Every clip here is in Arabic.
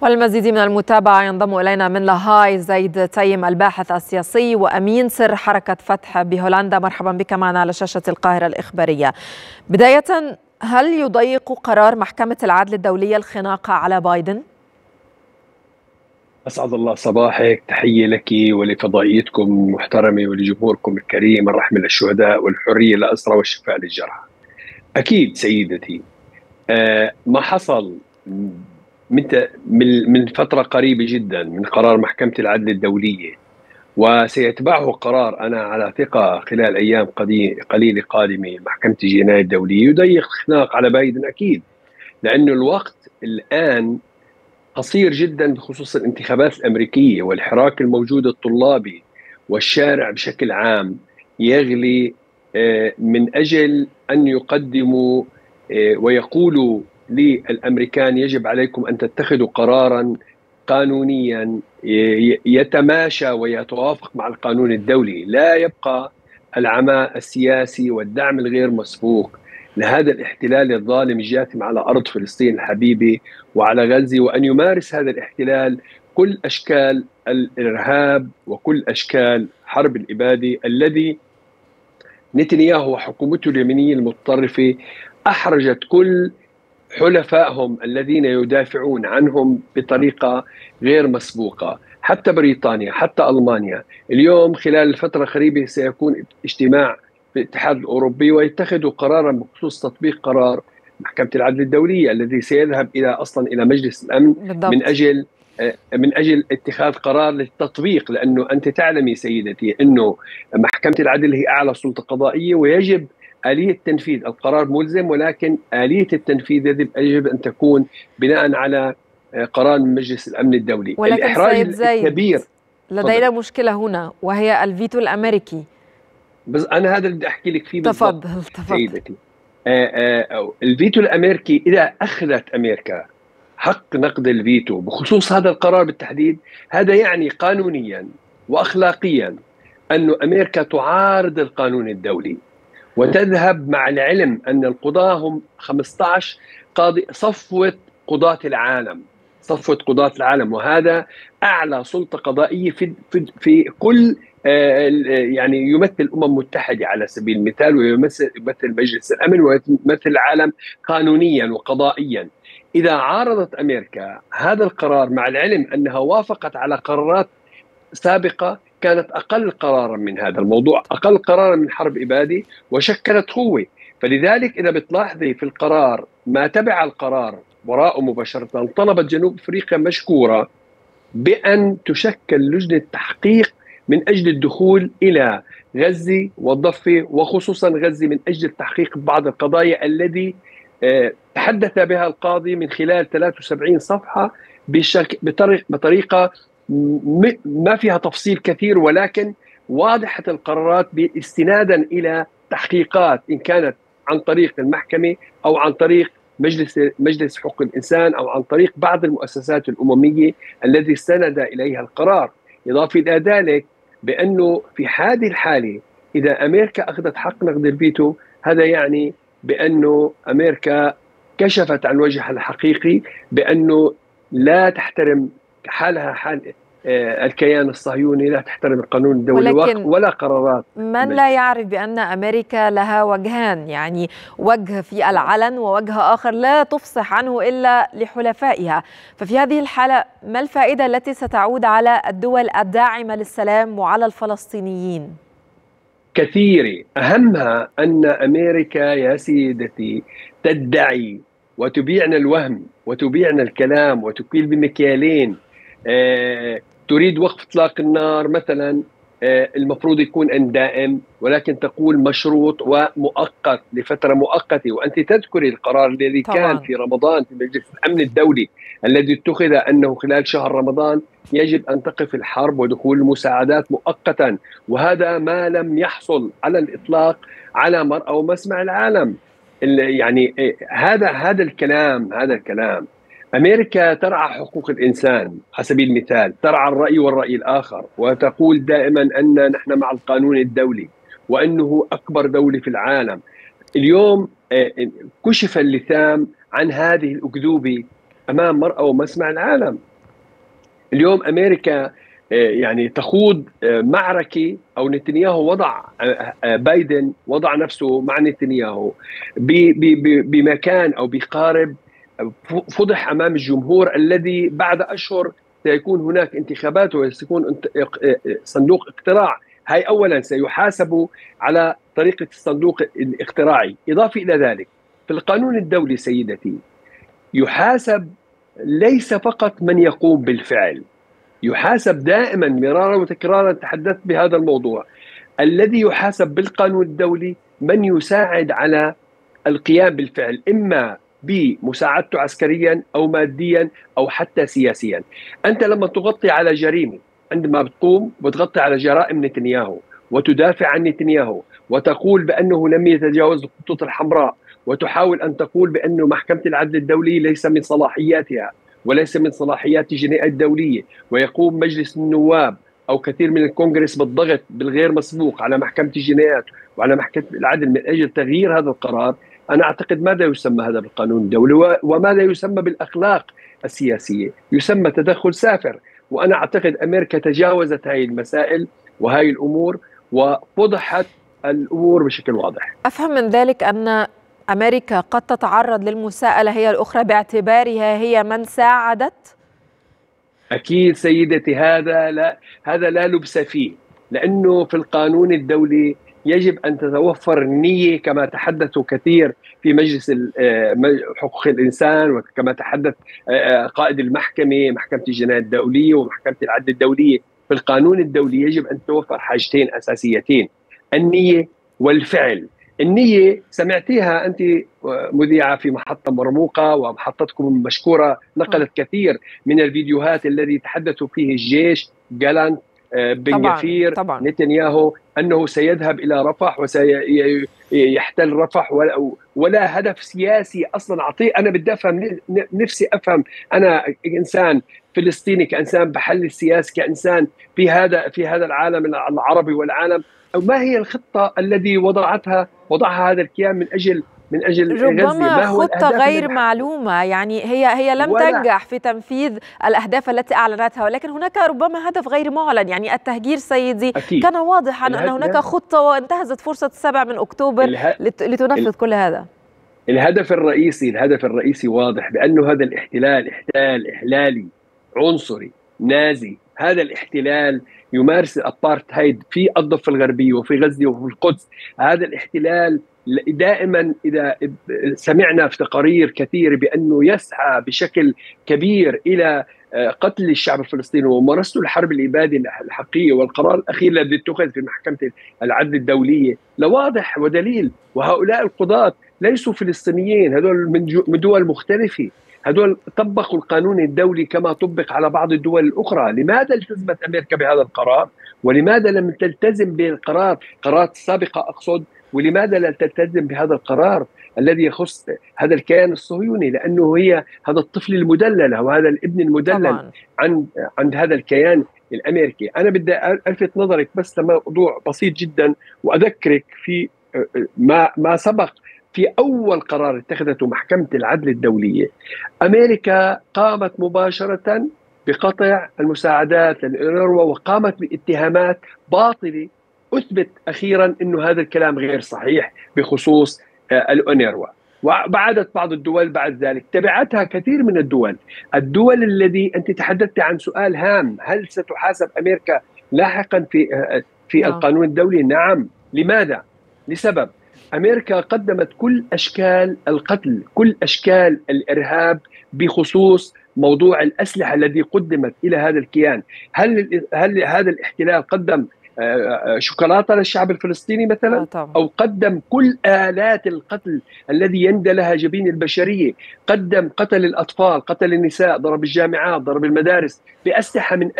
والمزيد من المتابعة ينضم إلينا من لاهاي زيد تيم الباحث السياسي وأمين سر حركة فتح بهولندا. مرحبا بك معنا على شاشة القاهرة الإخبارية. بداية، هل يضيق قرار محكمة العدل الدولية الخناقة على بايدن؟ أسعد الله صباحك، تحية لك ولفضائيتكم محترمة ولجمهوركم الكريم. الرحمة للشهداء والحرية للأسرى والشفاء للجرحى. أكيد سيدتي، ما حصل من فترة قريبة جدا من قرار محكمة العدل الدولية، وسيتبعه قرار أنا على ثقة خلال أيام قليلة قادمة محكمة الجنايات الدولية، يضيق الخناق على بايدن أكيد، لأنه الوقت الآن قصير جدا بخصوص الانتخابات الأمريكية والحراك الموجود الطلابي والشارع بشكل عام يغلي من أجل أن يقدموا ويقولوا للأمريكان يجب عليكم أن تتخذوا قرارا قانونيا يتماشى ويتوافق مع القانون الدولي، لا يبقى العماء السياسي والدعم الغير مسبوق لهذا الاحتلال الظالم الجاثم على أرض فلسطين الحبيبة وعلى غزة، وأن يمارس هذا الاحتلال كل أشكال الإرهاب وكل أشكال حرب الإبادة الذي نتنياهو وحكومته اليمينية المتطرفة أحرجت كل حلفائهم الذين يدافعون عنهم بطريقة غير مسبوقة. حتى بريطانيا، حتى ألمانيا، اليوم خلال الفترة القريبة سيكون اجتماع في الاتحاد الأوروبي ويتخذوا قرارا بخصوص تطبيق قرار محكمة العدل الدولية الذي سيذهب إلى مجلس الأمن بالضبط. من أجل اتخاذ قرار للتطبيق، لأنه أنت تعلمي سيدتي أنه محكمة العدل هي أعلى سلطة قضائية ويجب آلية تنفيذ القرار ملزم، ولكن آلية التنفيذ يجب أن تكون بناء على قرار من مجلس الأمن الدولي. ولكن سيد زيد، لدينا مشكلة هنا وهي الفيتو الأمريكي. بس أنا هذا اللي بدي أحكي لك فيه بالضبط. تفضل سيدتي. الفيتو الأمريكي إذا أخذت أمريكا حق نقد الفيتو بخصوص هذا القرار بالتحديد، هذا يعني قانونيا وأخلاقيا أن أمريكا تعارض القانون الدولي، وتذهب مع العلم أن القضاة هم 15 قاضي، صفوة قضاة العالم، وهذا أعلى سلطة قضائية في كل يعني يمثل الأمم المتحدة على سبيل المثال، ويمثل مجلس الأمن، ويمثل العالم قانونيا وقضائيا. إذا عارضت أمريكا هذا القرار مع العلم أنها وافقت على قرارات سابقة كانت أقل قرارا من هذا الموضوع، أقل قرارا من حرب إبادة وشكلت قوة، فلذلك إذا بتلاحظي في القرار ما تبع القرار وراءه مباشرة طلبت جنوب أفريقيا مشكورة بأن تشكل لجنة تحقيق من أجل الدخول إلى غزة والضفة وخصوصا غزة من أجل التحقيق ببعض القضايا التي تحدث بها القاضي من خلال 73 صفحة بطريقة ما فيها تفصيل كثير، ولكن واضحة القرارات استنادا إلى تحقيقات إن كانت عن طريق المحكمة أو عن طريق مجلس حقوق الإنسان أو عن طريق بعض المؤسسات الأممية التي استند إليها القرار. إضافة إلى ذلك بأنه في هذه الحالة إذا أمريكا أخذت حق نقد الفيتو، هذا يعني بأنه أمريكا كشفت عن وجهها الحقيقي بأنه لا تحترم حالها حال الكيان الصهيوني، لا تحترم القانون الدولي ولا قرارات. من لا يعرف بأن أمريكا لها وجهان، يعني وجه في العلن ووجه آخر لا تفصح عنه إلا لحلفائها، ففي هذه الحالة ما الفائدة التي ستعود على الدول الداعمة للسلام وعلى الفلسطينيين؟ كثيرة، أهمها أن أمريكا يا سيدتي تدعي وتبيعنا الوهم وتبيعنا الكلام وتكيل بمكيالين. تريد وقف اطلاق النار مثلا، المفروض يكون ان دائم، ولكن تقول مشروط ومؤقت لفتره مؤقته، وانت تذكري القرار الذي كان في رمضان في مجلس الامن الدولي الذي اتخذ انه خلال شهر رمضان يجب ان تقف الحرب ودخول المساعدات مؤقتا، وهذا ما لم يحصل على الاطلاق على مرأى ومسمع العالم. يعني هذا الكلام أمريكا ترعى حقوق الإنسان على سبيل المثال، ترعى الرأي والرأي الآخر، وتقول دائما أن نحن مع القانون الدولي وأنه أكبر دولة في العالم. اليوم كشف اللثام عن هذه الأكذوبة امام مرأى ومسمع العالم. اليوم امريكا يعني تخوض معركة، أو نتنياهو وضع، بايدن وضع نفسه مع نتنياهو بمكان أو بقارب فضح أمام الجمهور الذي بعد أشهر سيكون هناك انتخابات وسيكون صندوق اقتراع. هاي أولا سيحاسب على طريقة الصندوق الاقتراعي. إضافة إلى ذلك في القانون الدولي سيدتي يحاسب ليس فقط من يقوم بالفعل، يحاسب دائما مرارا وتكرارا، تحدثت بهذا الموضوع، الذي يحاسب بالقانون الدولي من يساعد على القيام بالفعل، إما بمساعدته عسكريا أو ماديا أو حتى سياسيا. أنت لما تغطي على جريمة، عندما بتقوم بتغطي على جرائم نتنياهو وتدافع عن نتنياهو وتقول بأنه لم يتجاوز الخطوط الحمراء، وتحاول أن تقول بأنه محكمة العدل الدولي ليس من صلاحياتها وليس من صلاحيات الجنايات الدولية، ويقوم مجلس النواب أو كثير من الكونغرس بالضغط بالغير مسبوق على محكمة الجنايات وعلى محكمة العدل من أجل تغيير هذا القرار. أنا أعتقد ماذا يسمى هذا بالقانون الدولي وماذا يسمى بالأخلاق السياسية؟ يسمى تدخل سافر. وأنا أعتقد أمريكا تجاوزت هذه المسائل وهذه الأمور وفضحت الأمور بشكل واضح. أفهم من ذلك أن أمريكا قد تتعرض للمساءلة هي الأخرى باعتبارها هي من ساعدت؟ أكيد سيدتي، هذا لا لبس فيه، لأنه في القانون الدولي يجب أن تتوفر النية كما تحدث كثير في مجلس حقوق الإنسان، وكما تحدث قائد المحكمة، محكمة الجنايات الدولية ومحكمة العدل الدولية. في القانون الدولي يجب أن تتوفر حاجتين أساسيتين، النية والفعل. النية سمعتيها أنت مذيعة في محطة مرموقة، ومحطتكم مشكورة نقلت كثير من الفيديوهات الذي تحدثوا فيه الجيش، جالانت، بن غفير، نتنياهو، أنه سيذهب إلى رفح وسيحتل رفح، ولا هدف سياسي أصلا أعطيه. أنا بدي أفهم، نفسي أفهم، أنا إنسان فلسطيني، كإنسان بحل السياسي، كإنسان في هذا العالم العربي والعالم، أو ما هي الخطة التي وضعها هذا الكيان من أجل غزة؟ ما هو الأهداف؟ خطة غير معلومة، يعني هي لم تنجح في تنفيذ الأهداف التي أعلنتها، ولكن هناك ربما هدف غير معلن. يعني التهجير سيدي أكيد. كان واضحا أن هناك خطة، وانتهزت فرصة 7 من أكتوبر لتنفذ كل هذا. الهدف الرئيسي واضح، بأنه هذا الاحتلال احتلال إحلالي عنصري نازي. هذا الاحتلال يمارس الابارتهايد في الضفة الغربية وفي غزة وفي القدس. هذا الاحتلال دائما، إذا سمعنا في تقارير كثيرة بأنه يسعى بشكل كبير إلى قتل الشعب الفلسطيني وممارسته الحرب الإبادية الحقيقية. والقرار الأخير الذي اتخذ في محكمة العدل الدولية لواضح ودليل، وهؤلاء القضاة ليسوا فلسطينيين، هذول من دول مختلفة، هذول طبقوا القانون الدولي كما طبق على بعض الدول الأخرى. لماذا التزمت أمريكا بهذا القرار؟ ولماذا لم تلتزم بالقرارات السابقة أقصد، ولماذا لا تلتزم بهذا القرار الذي يخص هذا الكيان الصهيوني؟ لأنه هي هذا الطفل المدلل، وهذا الابن المدلل عند هذا الكيان الأمريكي. أنا بدي ألفت نظرك بس لموضوع بسيط جدا، وأذكرك في ما سبق. في أول قرار اتخذته محكمة العدل الدولية، أمريكا قامت مباشرة بقطع المساعدات للأونروا، وقامت باتهامات باطلة أثبت أخيرا أنه هذا الكلام غير صحيح بخصوص الأونروا، وبعدت بعض الدول بعد ذلك، تبعتها كثير من الدول الذي أنت تحدثت عن سؤال هام، هل ستحاسب أمريكا لاحقا في القانون الدولي؟ نعم. لماذا؟ لسبب أمريكا قدمت كل أشكال القتل، كل أشكال الإرهاب بخصوص موضوع الأسلحة الذي قدمت إلى هذا الكيان. هل هذا الاحتلال قدم شوكولاتة للشعب الفلسطيني مثلا؟ أو قدم كل آلات القتل الذي يندى لها جبين البشرية، قتل الأطفال، قتل النساء، ضرب الجامعات، ضرب المدارس بأسلحة من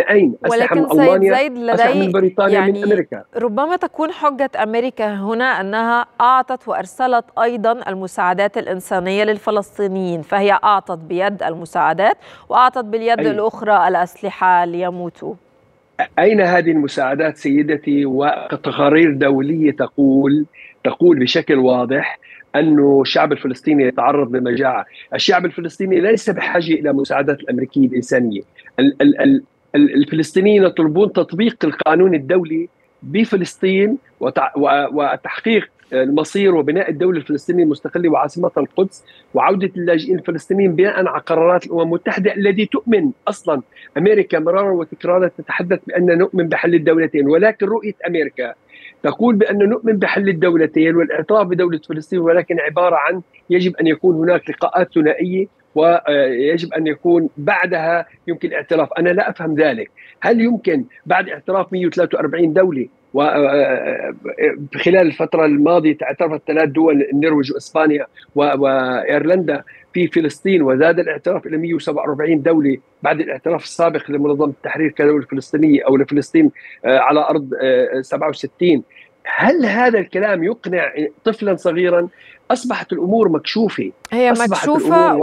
أين؟ أسلحة من ألمانيا، أسلحة من بريطانيا، يعني من أمريكا. ربما تكون حجة أمريكا هنا أنها أعطت وأرسلت أيضا المساعدات الإنسانية للفلسطينيين، فهي أعطت بيد المساعدات وأعطت باليد الأخرى الأسلحة ليموتوا. أين هذه المساعدات سيدتي؟ وتقارير دولية تقول بشكل واضح أنه الشعب الفلسطيني يتعرض بمجاعة. الشعب الفلسطيني ليس بحاجة إلى مساعدات الأمريكية الإنسانية. الفلسطينيين يطلبون تطبيق القانون الدولي بفلسطين وتحقيق المصير وبناء الدولة الفلسطينية المستقلة وعاصمتها القدس وعودة اللاجئين الفلسطينيين بناء على قرارات الأمم المتحدة التي تؤمن أصلا أمريكا مرارا وتكرارا تتحدث بأن نؤمن بحل الدولتين، ولكن رؤية أمريكا تقول بأن نؤمن بحل الدولتين والاعتراف بدولة فلسطين، ولكن عبارة عن يجب أن يكون هناك لقاءات ثنائية ويجب أن يكون بعدها يمكن اعتراف. أنا لا أفهم ذلك. هل يمكن بعد اعتراف 143 دولة وخلال الفترة الماضية اعترفت 3 دول النرويج وإسبانيا وإيرلندا في فلسطين، وزاد الاعتراف إلى 147 دولة بعد الاعتراف السابق لمنظمة التحرير كدولة فلسطينية أو لفلسطين على أرض 67؟ هل هذا الكلام يقنع طفلا صغيرا؟ أصبحت الأمور مكشوفة، هي مكشوفة.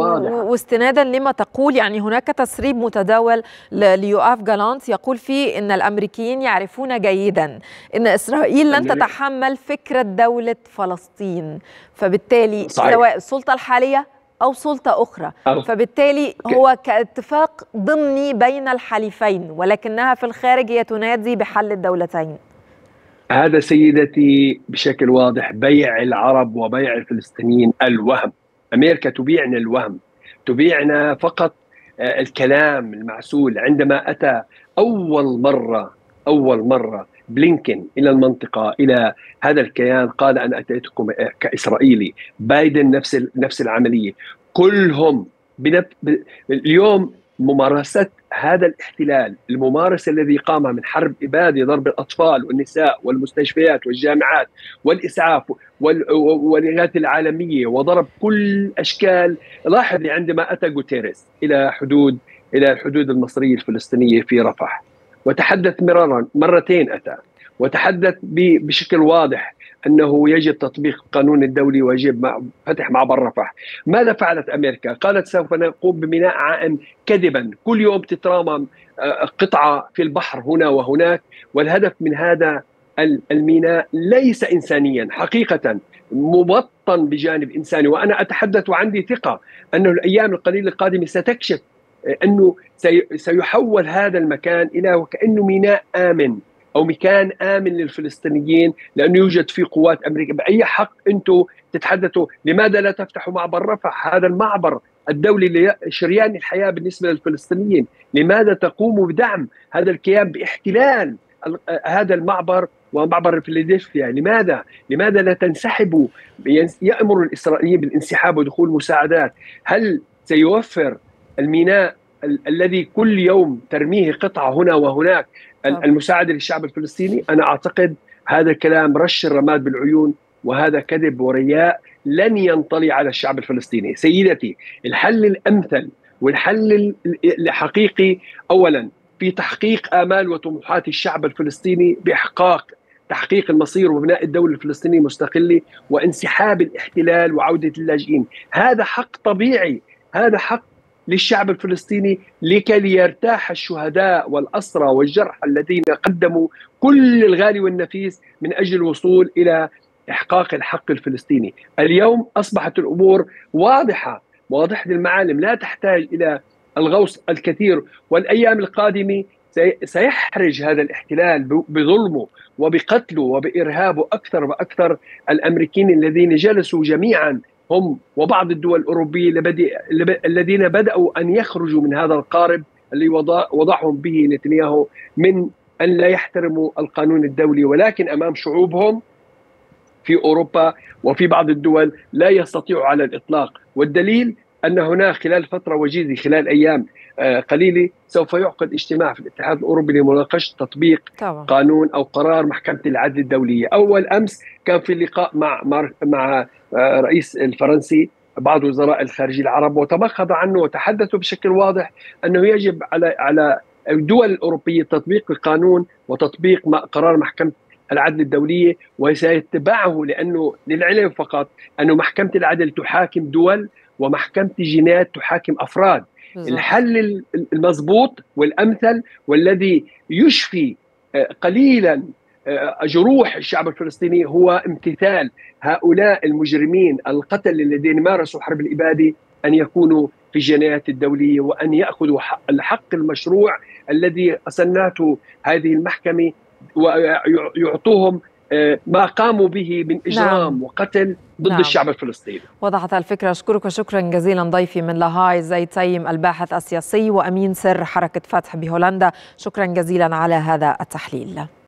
واستنادا لما تقول، يعني هناك تسريب متداول ليؤاف جالانت يقول فيه إن الأمريكيين يعرفون جيدا إن إسرائيل لن تتحمل فكرة دولة فلسطين، فبالتالي سواء السلطة الحالية أو سلطة أخرى، فبالتالي هو كاتفاق ضمني بين الحليفين، ولكنها في الخارج هي تنادي بحل الدولتين. هذا سيدتي بشكل واضح بيع العرب وبيع الفلسطينيين الوهم. أمريكا تبيعنا الوهم، تبيعنا فقط الكلام المعسول. عندما أتى أول مرة بلينكين إلى المنطقة إلى هذا الكيان قال أنا أتيتكم كإسرائيلي، بايدن نفس العملية، كلهم اليوم ممارسة هذا الاحتلال، الممارسة الذي قامها من حرب إبادي ضرب الأطفال والنساء والمستشفيات والجامعات والإسعاف والإغاثة العالمية وضرب كل أشكال. لاحظ عندما أتى جوتيريز إلى الحدود المصرية الفلسطينية في رفح وتحدث مرارا، مرتين أتى وتحدث بشكل واضح أنه يجب تطبيق القانون الدولي ويجب فتح معبر رفح. ماذا فعلت أمريكا؟ قالت سوف نقوم ببناء عائم كذبا، كل يوم تترامى قطعة في البحر هنا وهناك، والهدف من هذا الميناء ليس إنسانيا حقيقة، مبطن بجانب إنساني. وأنا أتحدث وعندي ثقة أنه الأيام القليلة القادمة ستكشف أنه سيحول هذا المكان إلى وكأنه ميناء آمن أو مكان آمن للفلسطينيين، لأنه يوجد في قوات أمريكية. بأي حق أنتم تتحدثوا لماذا لا تفتحوا معبر رفح، هذا المعبر الدولي لشريان الحياة بالنسبة للفلسطينيين؟ لماذا تقوموا بدعم هذا الكيان باحتلال هذا المعبر ومعبر فيلادلفيا؟ لماذا لا تنسحبوا؟ يأمر الإسرائيليين بالانسحاب ودخول مساعدات. هل سيوفر الميناء الذي كل يوم ترميه قطعة هنا وهناك المساعدة للشعب الفلسطيني؟ أنا أعتقد هذا كلام رش الرماد بالعيون، وهذا كذب ورياء لن ينطلي على الشعب الفلسطيني. سيدتي، الحل الأمثل والحل الحقيقي أولا في تحقيق آمال وطموحات الشعب الفلسطيني بإحقاق تحقيق المصير وبناء الدولة الفلسطينية المستقلة وانسحاب الاحتلال وعودة اللاجئين. هذا حق طبيعي، هذا حق للشعب الفلسطيني لكي ليرتاح الشهداء والأسرى والجرحى الذين قدموا كل الغالي والنفيس من أجل الوصول إلى إحقاق الحق الفلسطيني. اليوم أصبحت الأمور واضحة المعالم، لا تحتاج إلى الغوص الكثير. والأيام القادمة سيحرج هذا الاحتلال بظلمه وبقتله وبإرهابه أكثر وأكثر الأمريكيين الذين جلسوا جميعاً هم وبعض الدول الأوروبية الذين بدأوا أن يخرجوا من هذا القارب اللي وضعهم به نتنياهو من أن لا يحترموا القانون الدولي، ولكن أمام شعوبهم في أوروبا وفي بعض الدول لا يستطيعوا على الإطلاق. والدليل أن هناك خلال فترة وجيزة، خلال أيام قليلة، سوف يعقد اجتماع في الاتحاد الأوروبي لمناقشة تطبيق قانون أو قرار محكمة العدل الدولية. أول أمس كان في لقاء مع رئيس الفرنسي بعض وزراء الخارجية العرب، وتمخض عنه وتحدثوا بشكل واضح أنه يجب على الدول الأوروبية تطبيق القانون وتطبيق قرار محكمة العدل الدولية، وسيتبعه، لأنه للعلم فقط أنه محكمة العدل تحاكم دول ومحكمة الجنايات تحاكم أفراد. الحل المضبوط والأمثل والذي يشفي قليلا جروح الشعب الفلسطيني هو امتثال هؤلاء المجرمين القتل الذين مارسوا حرب الإبادة أن يكونوا في الجنايات الدولية وأن يأخذوا الحق المشروع الذي أسنته هذه المحكمة ويعطوهم ما قاموا به من إجرام وقتل ضد الشعب الفلسطيني. وضحت الفكرة. أشكرك شكرا جزيلا ضيفي من لاهاي زيد تيم، الباحث السياسي وأمين سر حركة فتح بهولندا، شكرا جزيلا على هذا التحليل.